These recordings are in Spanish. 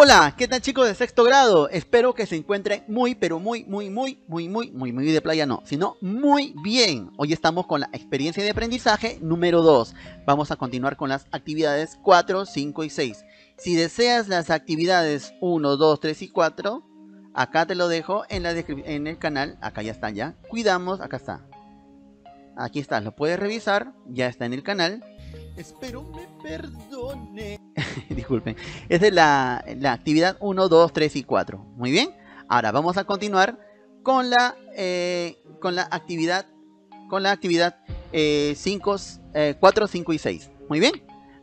Hola, ¿qué tal chicos de sexto grado? Espero que se encuentren muy, pero muy de playa no, sino muy bien. Hoy estamos con la experiencia de aprendizaje número 2. Vamos a continuar con las actividades 4, 5 y 6. Si deseas las actividades 1, 2, 3 y 4, acá te lo dejo en el canal. Acá ya están ya. Cuidamos, acá está. Aquí está, lo puedes revisar, ya está en el canal. Espero me perdone. Disculpen. Es de la actividad 1, 2, 3 y 4. Muy bien. Ahora vamos a continuar con la actividad 4, 5 y 6. Muy bien.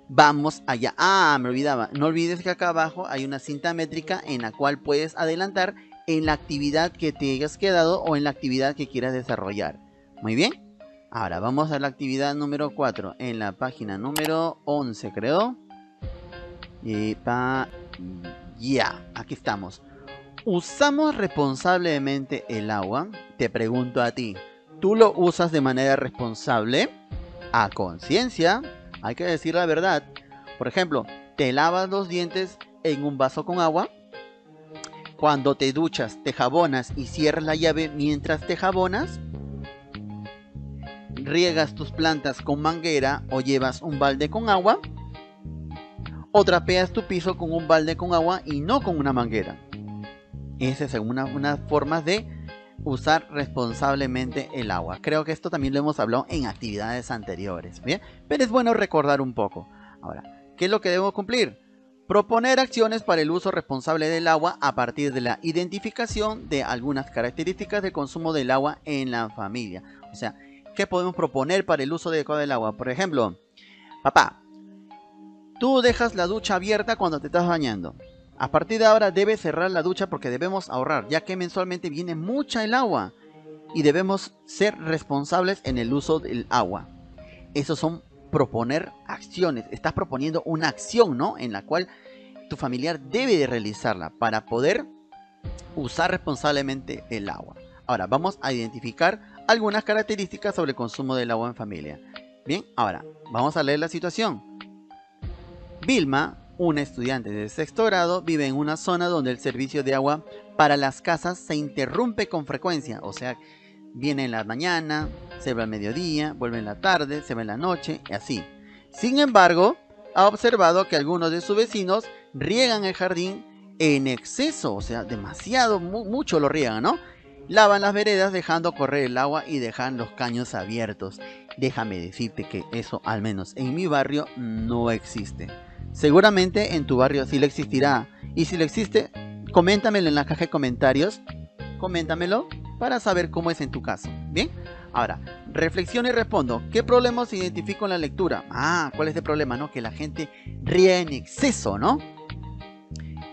Vamos allá. Ah, me olvidaba. No olvides que acá abajo hay una cinta métrica en la cual puedes adelantar en la actividad que te hayas quedado o en la actividad que quieras desarrollar. Muy bien. Ahora vamos a la actividad número 4, en la página número 11, creo. Y aquí estamos. ¿Usamos responsablemente el agua? Te pregunto a ti, ¿tú lo usas de manera responsable? A conciencia, hay que decir la verdad. Por ejemplo, ¿te lavas los dientes en un vaso con agua? Cuando te duchas, te jabonas y cierras la llave mientras te jabonas. ¿Riegas tus plantas con manguera o llevas un balde con agua? ¿O trapeas tu piso con un balde con agua y no con una manguera? Esa es una forma de usar responsablemente el agua. Creo que esto también lo hemos hablado en actividades anteriores, ¿bien? Pero es bueno recordar un poco. Ahora, ¿qué es lo que debemos cumplir? Proponer acciones para el uso responsable del agua a partir de la identificación de algunas características del consumo del agua en la familia. O sea, ¿qué podemos proponer para el uso adecuado del agua? Por ejemplo, papá, tú dejas la ducha abierta cuando te estás bañando. A partir de ahora debes cerrar la ducha porque debemos ahorrar, ya que mensualmente viene mucha el agua. Y debemos ser responsables en el uso del agua. Esos son proponer acciones. Estás proponiendo una acción, ¿no? En la cual tu familiar debe de realizarla para poder usar responsablemente el agua. Ahora, vamos a identificar algunas características sobre el consumo del agua en familia. Bien, ahora vamos a leer la situación. Vilma, una estudiante de sexto grado, vive en una zona donde el servicio de agua para las casas se interrumpe con frecuencia. O sea, viene en la mañana, se va al mediodía, vuelve en la tarde, se va en la noche, y así. Sin embargo, ha observado que algunos de sus vecinos riegan el jardín en exceso. O sea, demasiado, mucho lo riegan, ¿no? Lavan las veredas dejando correr el agua y dejan los caños abiertos. Déjame decirte que eso, al menos en mi barrio, no existe. Seguramente en tu barrio sí lo existirá. Y si lo existe, coméntamelo en la caja de comentarios. Coméntamelo para saber cómo es en tu caso. Bien, ahora, reflexiono y respondo. ¿Qué problemas identifico en la lectura? Ah, ¿cuál es el problema? No, que la gente ríe en exceso, ¿no?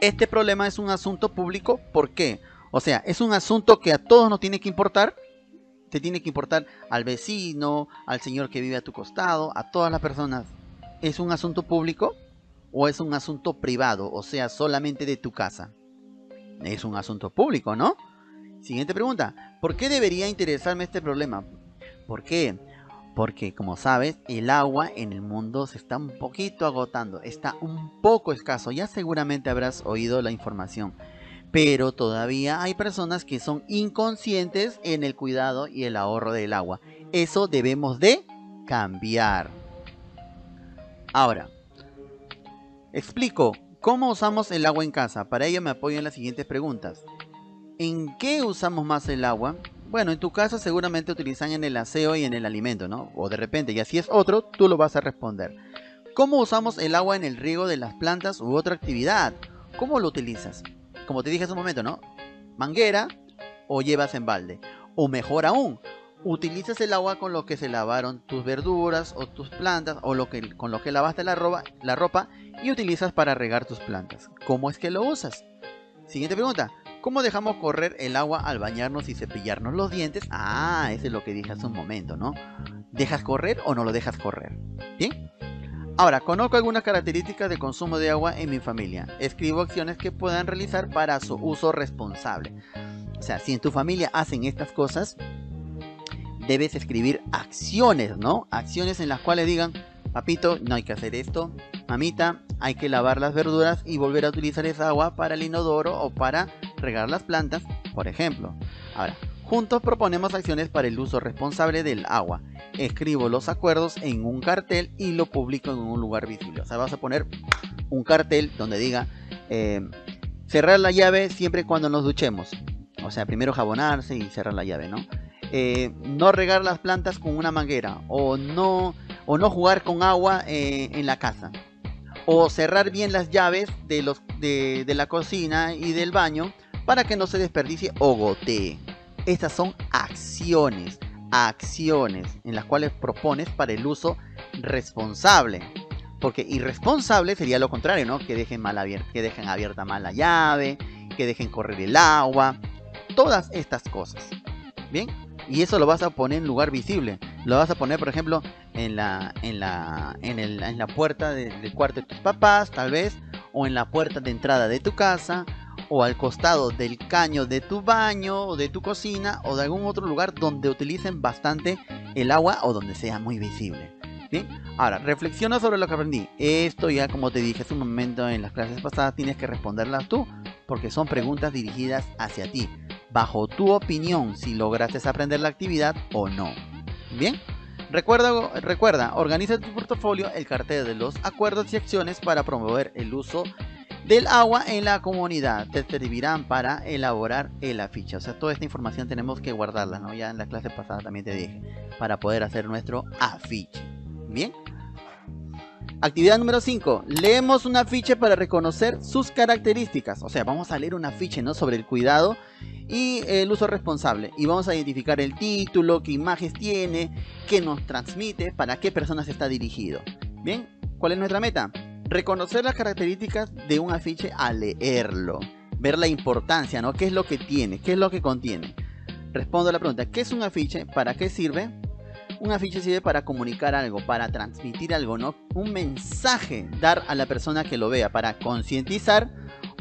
Este problema es un asunto público. ¿Por qué? O sea, es un asunto que a todos nos tiene que importar. Te tiene que importar al vecino, al señor que vive a tu costado, a todas las personas. ¿Es un asunto público o es un asunto privado? O sea, solamente de tu casa. Es un asunto público, ¿no? Siguiente pregunta. ¿Por qué debería interesarme este problema? ¿Por qué? Porque, como sabes, el agua en el mundo se está un poquito agotando. Está un poco escaso. Ya seguramente habrás oído la información. Pero todavía hay personas que son inconscientes en el cuidado y el ahorro del agua. Eso debemos de cambiar. Ahora, explico cómo usamos el agua en casa. Para ello me apoyo en las siguientes preguntas. ¿En qué usamos más el agua? Bueno, en tu casa seguramente utilizan en el aseo y en el alimento, ¿no? O de repente, ya si es otro, tú lo vas a responder. ¿Cómo usamos el agua en el riego de las plantas u otra actividad? ¿Cómo lo utilizas? Como te dije hace un momento, ¿no? Manguera o llevas en balde. O mejor aún, utilizas el agua con lo que se lavaron tus verduras o tus plantas o con lo que lavaste la ropa y utilizas para regar tus plantas. ¿Cómo es que lo usas? Siguiente pregunta. ¿Cómo dejamos correr el agua al bañarnos y cepillarnos los dientes? Ah, eso es lo que dije hace un momento, ¿no? ¿Dejas correr o no lo dejas correr? ¿Bien? Ahora, conozco algunas características de consumo de agua en mi familia. Escribo acciones que puedan realizar para su uso responsable. O sea, si en tu familia hacen estas cosas, debes escribir acciones, ¿no? Acciones en las cuales digan, papito, no hay que hacer esto, Mamita, hay que lavar las verduras y volver a utilizar esa agua para el inodoro o para regar las plantas, por ejemplo. Ahora, juntos proponemos acciones para el uso responsable del agua. Escribo los acuerdos en un cartel y lo publico en un lugar visible. O sea, vas a poner un cartel donde diga cerrar la llave siempre cuando nos duchemos. O sea, primero jabonarse y cerrar la llave, ¿no? No regar las plantas con una manguera, o no jugar con agua en la casa, o cerrar bien las llaves de la cocina y del baño para que no se desperdicie o gotee. Estas son acciones en las cuales propones para el uso responsable, porque irresponsable sería lo contrario, ¿no? Que dejen mal abierta, que dejen abierta mal la llave, que dejen correr el agua, todas estas cosas. Bien, y eso lo vas a poner en lugar visible. Lo vas a poner, por ejemplo, en la puerta del cuarto de tus papás, tal vez, o en la puerta de entrada de tu casa, o al costado del caño de tu baño, o de tu cocina, o de algún otro lugar donde utilicen bastante el agua o donde sea muy visible. Bien, ahora reflexiona sobre lo que aprendí. Esto ya, como te dije hace un momento en las clases pasadas, tienes que responderlas tú, porque son preguntas dirigidas hacia ti. Bajo tu opinión, si lograste aprender la actividad o no. Bien, recuerda, organiza tu portafolio, el cartel de los acuerdos y acciones para promover el uso del agua en la comunidad. Te servirán para elaborar el afiche. O sea, toda esta información tenemos que guardarla, ¿no? Ya en la clase pasada también te dije, para poder hacer nuestro afiche. Bien. Actividad número 5. Leemos un afiche para reconocer sus características. O sea, vamos a leer un afiche, ¿no?, sobre el cuidado y el uso responsable, y vamos a identificar el título, qué imágenes tiene, qué nos transmite, para qué personas está dirigido. Bien, ¿cuál es nuestra meta? Reconocer las características de un afiche al leerlo, ver la importancia, ¿no? ¿Qué es lo que tiene? ¿Qué es lo que contiene? Respondo a la pregunta, ¿qué es un afiche? ¿Para qué sirve? Un afiche sirve para comunicar algo, para transmitir algo, ¿no? Un mensaje, dar a la persona que lo vea, para concientizar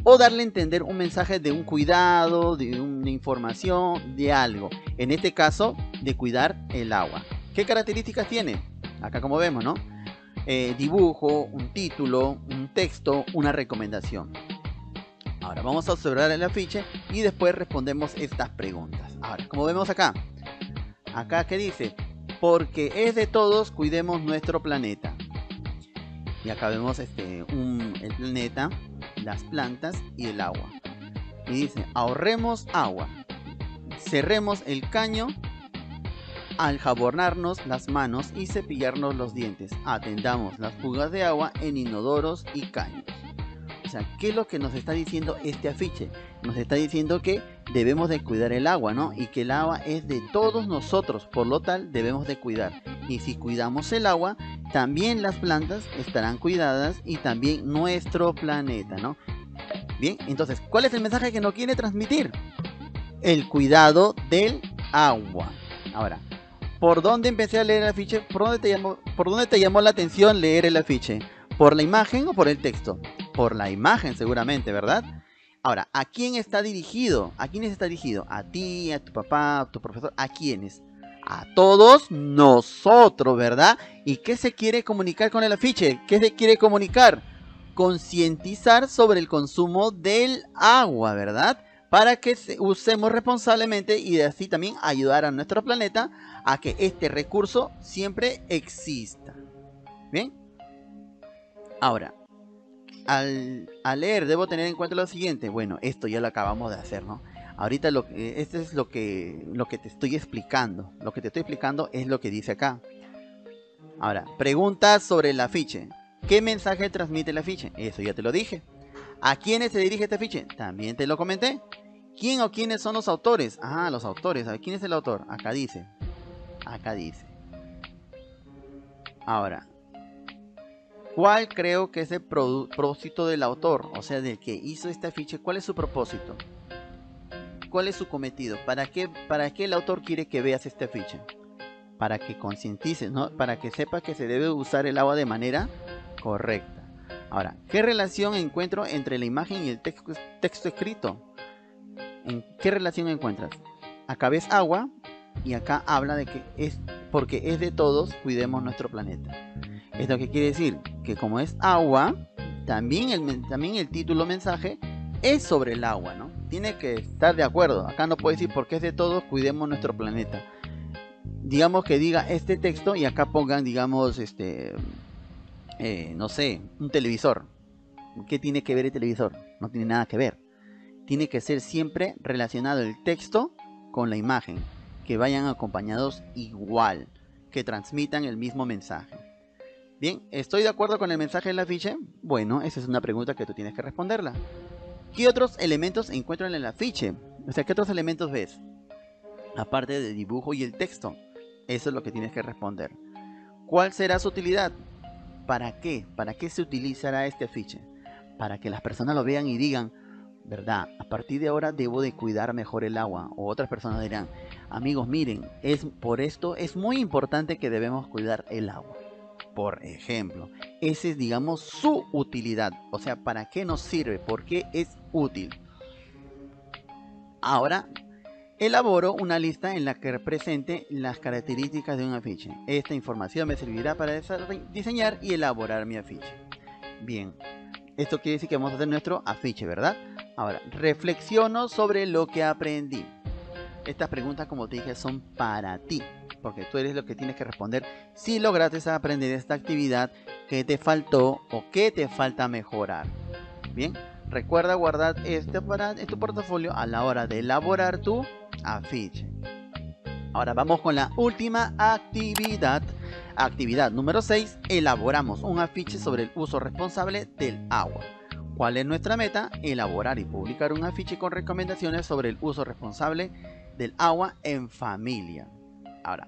o darle a entender un mensaje de un cuidado, de una información, de algo. En este caso, de cuidar el agua. ¿Qué características tiene? Acá como vemos, ¿no? Dibujo, un título, un texto, una recomendación. Ahora vamos a observar el afiche y después respondemos estas preguntas. Ahora, como vemos acá. Acá, ¿qué dice? Porque es de todos, cuidemos nuestro planeta. Y acá vemos el planeta, las plantas y el agua. Y dice, ahorremos agua. Cerremos el caño al jabonarnos las manos y cepillarnos los dientes. Atendamos las fugas de agua en inodoros y caños. O sea, ¿qué es lo que nos está diciendo este afiche? Nos está diciendo que debemos de cuidar el agua, ¿no? Y que el agua es de todos nosotros, por lo tal debemos de cuidar. Y si cuidamos el agua, también las plantas estarán cuidadas y también nuestro planeta, ¿no? Bien, entonces, ¿cuál es el mensaje que nos quiere transmitir? El cuidado del agua. Ahora, ¿por dónde empecé a leer el afiche? ¿Por dónde te llamó la atención leer el afiche? ¿Por la imagen o por el texto? Por la imagen seguramente, ¿verdad? Ahora, ¿a quién está dirigido? ¿A quiénes está dirigido? ¿A ti, a tu papá, a tu profesor? ¿A quiénes? A todos nosotros, ¿verdad? ¿Y qué se quiere comunicar con el afiche? ¿Qué se quiere comunicar? Concientizar sobre el consumo del agua, ¿verdad? Para que usemos responsablemente y así también ayudar a nuestro planeta a que este recurso siempre exista. ¿Bien? Ahora, al leer debo tener en cuenta lo siguiente. Bueno, esto ya lo acabamos de hacer, ¿no? Ahorita esto es lo que te estoy explicando. Lo que te estoy explicando es lo que dice acá. Ahora, preguntas sobre el afiche. ¿Qué mensaje transmite el afiche? Eso ya te lo dije. ¿A quiénes se dirige este afiche? También te lo comenté. ¿Quién o quiénes son los autores? Ah, los autores. A ver, ¿quién es el autor? Acá dice. Acá dice. Ahora, ¿cuál creo que es el propósito del autor? O sea, del que hizo este afiche. ¿Cuál es su propósito? ¿Cuál es su cometido? ¿Para qué el autor quiere que veas este afiche? Para que concientices, ¿no? Para que sepas que se debe usar el agua de manera correcta. Ahora, ¿qué relación encuentro entre la imagen y el texto escrito? ¿En qué relación encuentras? Acá ves agua y acá habla de que es porque es de todos, cuidemos nuestro planeta. Esto que quiere decir que como es agua, también el título mensaje es sobre el agua, ¿no? Tiene que estar de acuerdo. Acá no puede decir porque es de todos, cuidemos nuestro planeta. Digamos que diga este texto y acá pongan, digamos, no sé, un televisor. ¿Qué tiene que ver el televisor? No tiene nada que ver. Tiene que ser siempre relacionado el texto con la imagen, que vayan acompañados igual, que transmitan el mismo mensaje. Bien, ¿estoy de acuerdo con el mensaje del afiche? Bueno, esa es una pregunta que tú tienes que responderla. ¿Qué otros elementos encuentran en el afiche? O sea, ¿qué otros elementos ves? Aparte del dibujo y el texto. Eso es lo que tienes que responder. ¿Cuál será su utilidad? ¿Para qué? ¿Para qué se utilizará este afiche? Para que las personas lo vean y digan, ¿verdad? A partir de ahora debo de cuidar mejor el agua. O otras personas dirán, amigos, miren, por esto es muy importante que debemos cuidar el agua. Por ejemplo, esa es, digamos, su utilidad. O sea, ¿para qué nos sirve? ¿Por qué es útil? Ahora, elaboro una lista en la que represente las características de un afiche. Esta información me servirá para diseñar y elaborar mi afiche. Bien, esto quiere decir que vamos a hacer nuestro afiche, ¿verdad? Ahora, reflexiono sobre lo que aprendí. Estas preguntas, como te dije, son para ti, porque tú eres lo que tienes que responder si lograste aprender esta actividad, qué te faltó o qué te falta mejorar. Bien, recuerda guardar esto en tu portafolio a la hora de elaborar tu afiche. Ahora vamos con la última actividad. Actividad número 6. Elaboramos un afiche sobre el uso responsable del agua. ¿Cuál es nuestra meta? Elaborar y publicar un afiche con recomendaciones sobre el uso responsable del agua en familia. Ahora,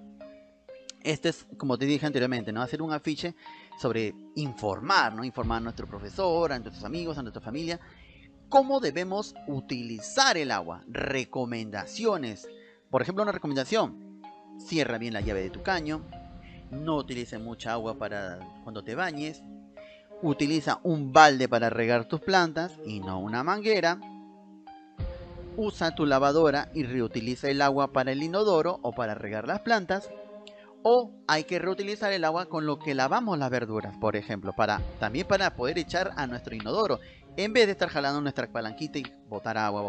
este es, como te dije anteriormente, ¿no? Hacer un afiche sobre informar, ¿no? Informar a nuestro profesor, a nuestros amigos, a nuestra familia. ¿Cómo debemos utilizar el agua? Recomendaciones. Por ejemplo, una recomendación. Cierra bien la llave de tu caño. No utilices mucha agua para cuando te bañes. Utiliza un balde para regar tus plantas y no una manguera. Usa tu lavadora y reutiliza el agua para el inodoro o para regar las plantas. O hay que reutilizar el agua con lo que lavamos las verduras, por ejemplo, también para poder echar a nuestro inodoro. En vez de estar jalando nuestra palanquita y botar agua,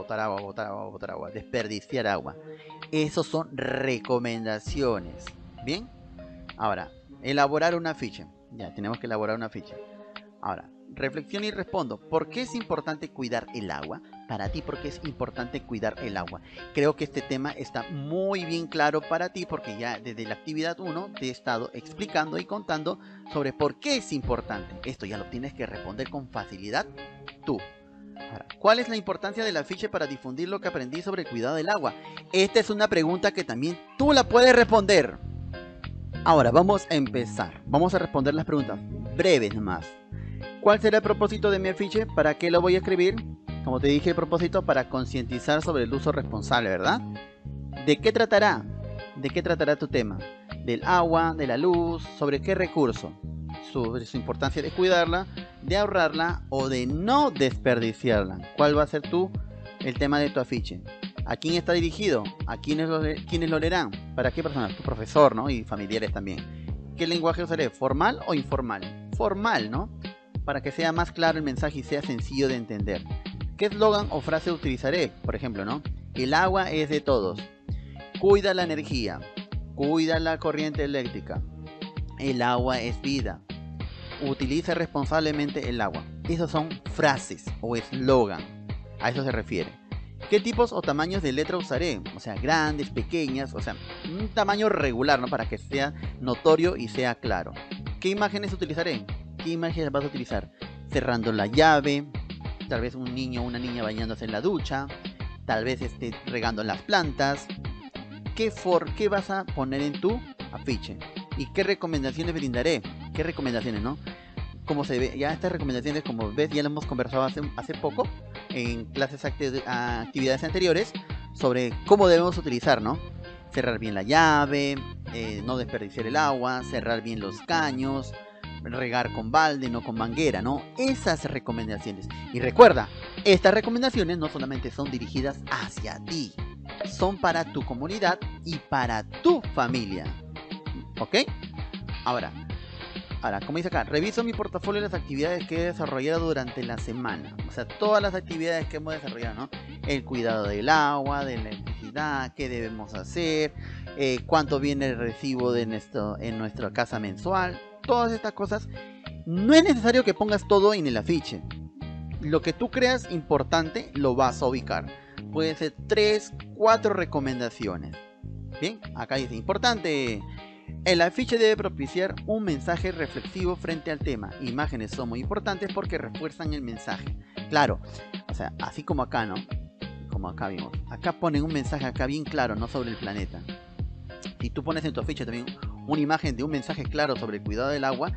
desperdiciar agua. Esas son recomendaciones. Bien, ahora, elaborar una ficha. Ya, tenemos que elaborar una ficha. Ahora, reflexiono y respondo. ¿Por qué es importante cuidar el agua? Para ti, ¿por qué es importante cuidar el agua? Creo que este tema está muy bien claro para ti, porque ya desde la actividad 1 te he estado explicando y contando sobre por qué es importante. Esto ya lo tienes que responder con facilidad tú. Ahora, ¿cuál es la importancia del afiche para difundir lo que aprendí sobre el cuidado del agua? Esta es una pregunta que también tú la puedes responder. Ahora, vamos a empezar. Vamos a responder las preguntas breves más. ¿Cuál será el propósito de mi afiche? ¿Para qué lo voy a escribir? Como te dije, el propósito para concientizar sobre el uso responsable, ¿verdad? ¿De qué tratará? ¿De qué tratará tu tema? ¿Del agua? ¿De la luz? ¿Sobre qué recurso? ¿Sobre su importancia de cuidarla, de ahorrarla o de no desperdiciarla? ¿Cuál va a ser el tema de tu afiche? ¿A quién está dirigido? ¿A quiénes lo leerán? ¿Para qué personas? Tu profesor, ¿no? Y familiares también. ¿Qué lenguaje usaré? ¿Formal o informal? Formal, ¿no? Para que sea más claro el mensaje y sea sencillo de entender. ¿Qué eslogan o frase utilizaré? Por ejemplo, ¿no? El agua es de todos. Cuida la energía. Cuida la corriente eléctrica. El agua es vida. Utiliza responsablemente el agua. Esas son frases o eslogan. A eso se refiere. ¿Qué tipos o tamaños de letra usaré? O sea, grandes, pequeñas. O sea, un tamaño regular, ¿no? Para que sea notorio y sea claro. ¿Qué imágenes utilizaré? ¿Qué imágenes vas a utilizar? Cerrando la llave. Tal vez un niño o una niña bañándose en la ducha. Tal vez esté regando las plantas. ¿Qué vas a poner en tu afiche? ¿Y qué recomendaciones brindaré? ¿Qué recomendaciones, no? Como se ve, ya estas recomendaciones, como ves, ya las hemos conversado hace poco en clases, actividades anteriores, sobre cómo debemos utilizar, ¿no? Cerrar bien la llave, no desperdiciar el agua, cerrar bien los caños, regar con balde, no con manguera, ¿no? Esas recomendaciones. Y recuerda, estas recomendaciones no solamente son dirigidas hacia ti, son para tu comunidad y para tu familia. ¿Ok? Ahora, Ahora, como dice acá, reviso mi portafolio y las actividades que he desarrollado durante la semana. O sea, todas las actividades que hemos desarrollado, ¿no? El cuidado del agua, de la electricidad, qué debemos hacer, cuánto viene el recibo de en nuestra casa mensual. Todas estas cosas. No es necesario que pongas todo en el afiche. Lo que tú creas importante lo vas a ubicar. Pueden ser 3, 4 recomendaciones. Bien, acá dice importante. El afiche debe propiciar un mensaje reflexivo frente al tema. Imágenes son muy importantes porque refuerzan el mensaje. Claro, o sea, así como acá, ¿no? Como acá vimos. Acá ponen un mensaje acá bien claro, ¿no? Sobre el planeta. Si tú pones en tu afiche también una imagen de un mensaje claro sobre el cuidado del agua,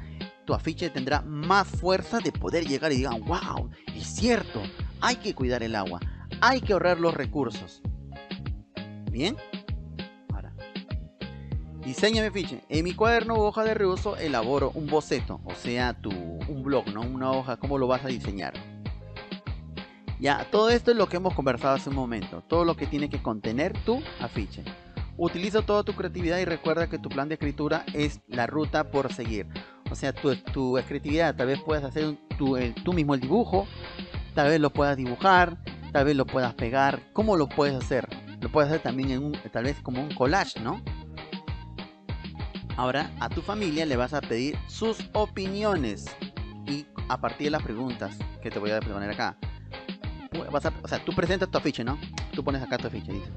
tu afiche tendrá más fuerza de poder llegar y digan, wow, es cierto, hay que cuidar el agua, hay que ahorrar los recursos. ¿Bien? Diseña mi afiche. En mi cuaderno o hoja de reuso elaboro un boceto, o sea, un blog, ¿no? Una hoja, ¿cómo lo vas a diseñar? Ya, todo esto es lo que hemos conversado hace un momento, todo lo que tiene que contener tu afiche. Utiliza toda tu creatividad y recuerda que tu plan de escritura es la ruta por seguir. O sea, tu creatividad, tal vez puedas hacer tú mismo el dibujo, tal vez lo puedas dibujar, tal vez lo puedas pegar. ¿Cómo lo puedes hacer? Lo puedes hacer también tal vez como un collage, ¿no? Ahora a tu familia le vas a pedir sus opiniones y a partir de las preguntas que te voy a poner acá. O sea, tú presentas tu afiche, ¿no? Tú pones acá tu afiche, dices.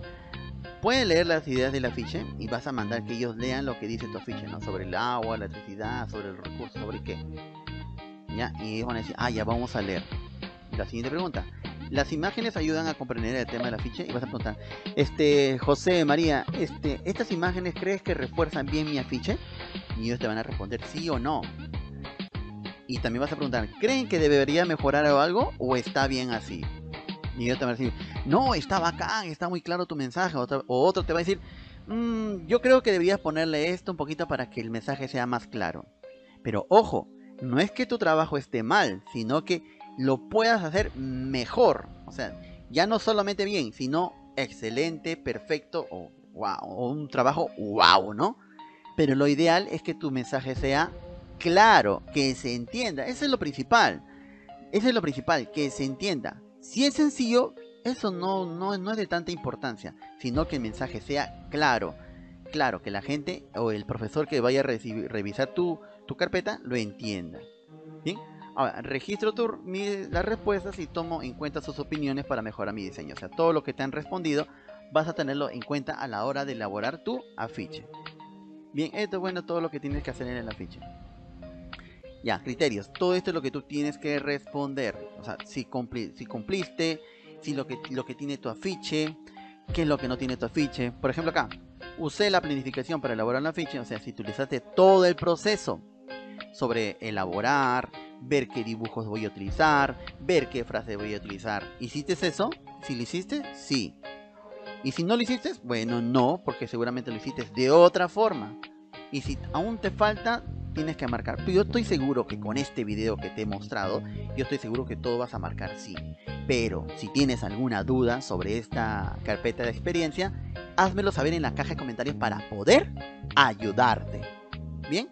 Pueden leer las ideas del afiche y vas a mandar que ellos lean lo que dice tu afiche, ¿no? Sobre el agua, la electricidad, sobre el recurso, sobre qué. ¿Ya? Y ellos van a decir, ah, ya vamos a leer. La siguiente pregunta. Las imágenes ayudan a comprender el tema del afiche y vas a preguntar, José, María, ¿estas imágenes crees que refuerzan bien mi afiche? Y ellos te van a responder sí o no. Y también vas a preguntar, ¿creen que debería mejorar algo o está bien así? Y ellos te van a decir, no, está bacán, está muy claro tu mensaje. O otro te va a decir, yo creo que deberías ponerle esto un poquito para que el mensaje sea más claro. Pero ojo, no es que tu trabajo esté mal, sino que lo puedas hacer mejor. O sea, ya no solamente bien, sino excelente, perfecto o wow, o un trabajo wow, ¿no? Pero lo ideal es que tu mensaje sea claro, que se entienda. Eso es lo principal. Eso es lo principal, que se entienda. Si es sencillo, eso no es de tanta importancia, sino que el mensaje sea claro. Claro, que la gente o el profesor que vaya a revisar tu carpeta lo entienda. ¿Bien? Ahora, registro las respuestas y tomo en cuenta sus opiniones para mejorar mi diseño. O sea, todo lo que te han respondido vas a tenerlo en cuenta a la hora de elaborar tu afiche. Bien, esto es bueno, todo lo que tienes que hacer en el afiche. Ya, criterios. Todo esto es lo que tú tienes que responder. O sea, si cumpliste, si lo que tiene tu afiche, qué es lo que no tiene tu afiche. Por ejemplo acá, usé la planificación para elaborar un afiche. O sea, si utilizaste todo el proceso sobre elaborar, ver qué dibujos voy a utilizar, ver qué frase voy a utilizar. ¿Hiciste eso? Si lo hiciste, sí. Y si no lo hiciste, bueno, no, porque seguramente lo hiciste de otra forma. Y si aún te falta, tienes que marcar. Pero yo estoy seguro que con este video que te he mostrado, yo estoy seguro que todo vas a marcar sí. Pero si tienes alguna duda sobre esta carpeta de experiencia, házmelo saber en la caja de comentarios para poder ayudarte. ¿Bien?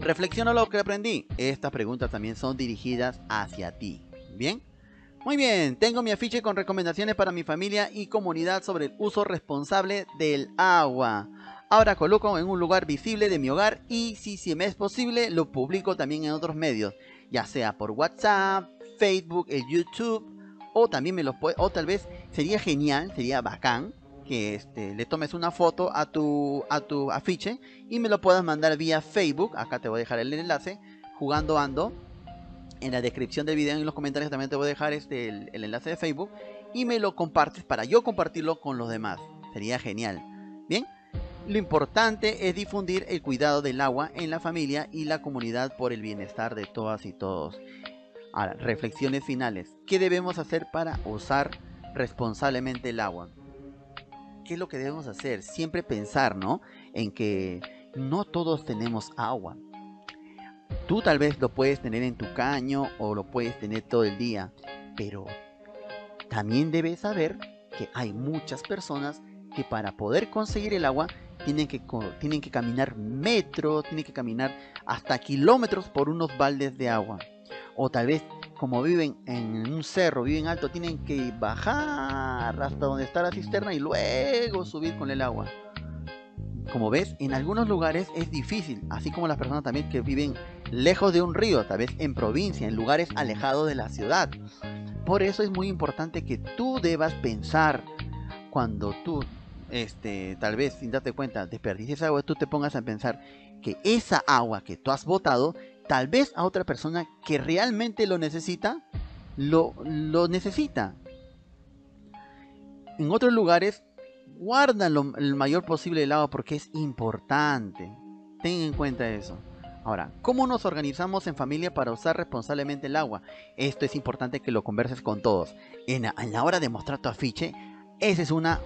Reflexiona lo que aprendí. Estas preguntas también son dirigidas hacia ti. ¿Bien? Muy bien. Tengo mi afiche con recomendaciones para mi familia y comunidad sobre el uso responsable del agua. Ahora coloco en un lugar visible de mi hogar y si me es posible lo publico también en otros medios. Ya sea por WhatsApp, Facebook, el YouTube o también o tal vez sería genial, sería bacán que le tomes una foto a tu afiche y me lo puedas mandar vía Facebook. Acá te voy a dejar el enlace. Jugando Ando. En la descripción del video y en los comentarios también te voy a dejar el enlace de Facebook. Y me lo compartes para yo compartirlo con los demás. Sería genial. Bien. Lo importante es difundir el cuidado del agua en la familia y la comunidad por el bienestar de todas y todos. Ahora, reflexiones finales. ¿Qué debemos hacer para usar responsablemente el agua? ¿Qué es lo que debemos hacer? Siempre pensar, ¿no? En que no todos tenemos agua. Tú tal vez lo puedes tener en tu caño o lo puedes tener todo el día, pero también debes saber que hay muchas personas que para poder conseguir el agua tienen que caminar metros, tienen que caminar hasta kilómetros por unos baldes de agua. O tal vez, como viven en un cerro, viven alto, tienen que bajar hasta donde está la cisterna y luego subir con el agua. Como ves, en algunos lugares es difícil, así como las personas también que viven lejos de un río, tal vez en provincia, en lugares alejados de la ciudad. Por eso es muy importante que tú debas pensar cuando tú, tal vez sin darte cuenta, desperdicies agua, tú te pongas a pensar que esa agua que tú has botado, tal vez a otra persona que realmente lo necesita, lo necesita. En otros lugares, guarda el mayor posible el agua porque es importante. Ten en cuenta eso. Ahora, ¿cómo nos organizamos en familia para usar responsablemente el agua? Esto es importante que lo converses con todos. En la hora de mostrar tu afiche, esa es una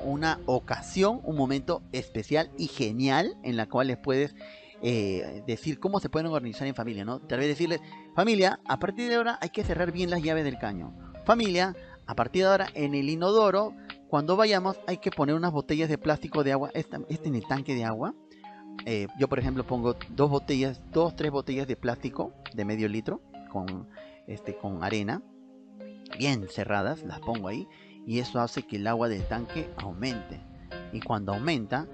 ocasión, un momento especial y genial en la cual les puedes decir cómo se pueden organizar en familia, ¿no? Tal vez decirles, familia, a partir de ahora hay que cerrar bien las llaves del caño. Familia, a partir de ahora en el inodoro, cuando vayamos hay que poner unas botellas de plástico de agua, en el tanque de agua. Yo por ejemplo pongo tres botellas de plástico de medio litro con arena, bien cerradas, las pongo ahí y eso hace que el agua del tanque aumente. Y cuando aumenta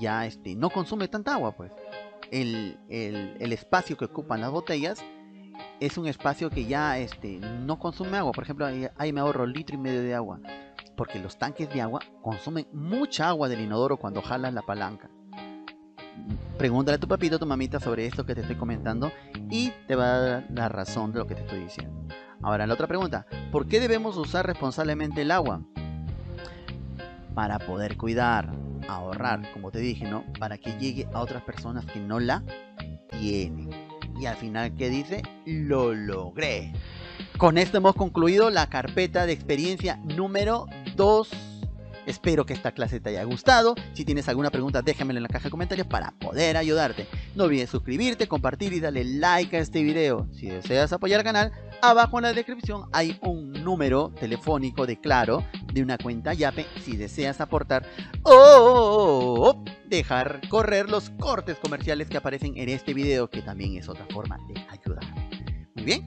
ya no consume tanta agua, pues. El espacio que ocupan las botellas es un espacio que ya no consume agua. Por ejemplo, ahí me ahorro 1,5 litros de agua, porque los tanques de agua consumen mucha agua del inodoro cuando jalas la palanca. Pregúntale a tu papito o tu mamita sobre esto que te estoy comentando y te va a dar la razón de lo que te estoy diciendo. Ahora, la otra pregunta, ¿por qué debemos usar responsablemente el agua? Para poder cuidar, ahorrar, como te dije, ¿no? Para que llegue a otras personas que no la tienen. Y al final, ¿qué dice? ¡Lo logré! Con esto hemos concluido la carpeta de experiencia número 2. Espero que esta clase te haya gustado. Si tienes alguna pregunta, déjamela en la caja de comentarios para poder ayudarte. No olvides suscribirte, compartir y darle like a este video. Si deseas apoyar al canal, abajo en la descripción hay un número telefónico de Claro, de una cuenta Yape, si deseas aportar o dejar correr los cortes comerciales que aparecen en este video, que también es otra forma de ayudarme. Muy bien,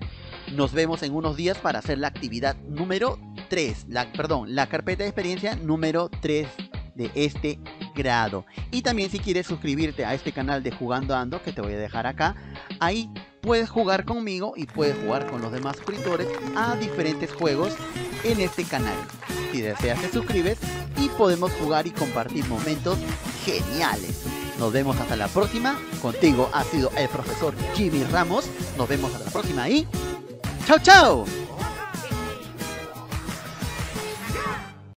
nos vemos en unos días para hacer la actividad número 3, la carpeta de experiencia número 3 de este grado. Y también si quieres suscribirte a este canal de Jugando Ando, que te voy a dejar acá, ahí puedes jugar conmigo y puedes jugar con los demás suscriptores a diferentes juegos en este canal. Si deseas te suscribes y podemos jugar y compartir momentos geniales. Nos vemos hasta la próxima. Contigo ha sido el profesor Jimmy Ramos. Nos vemos hasta la próxima y ¡chao, chao!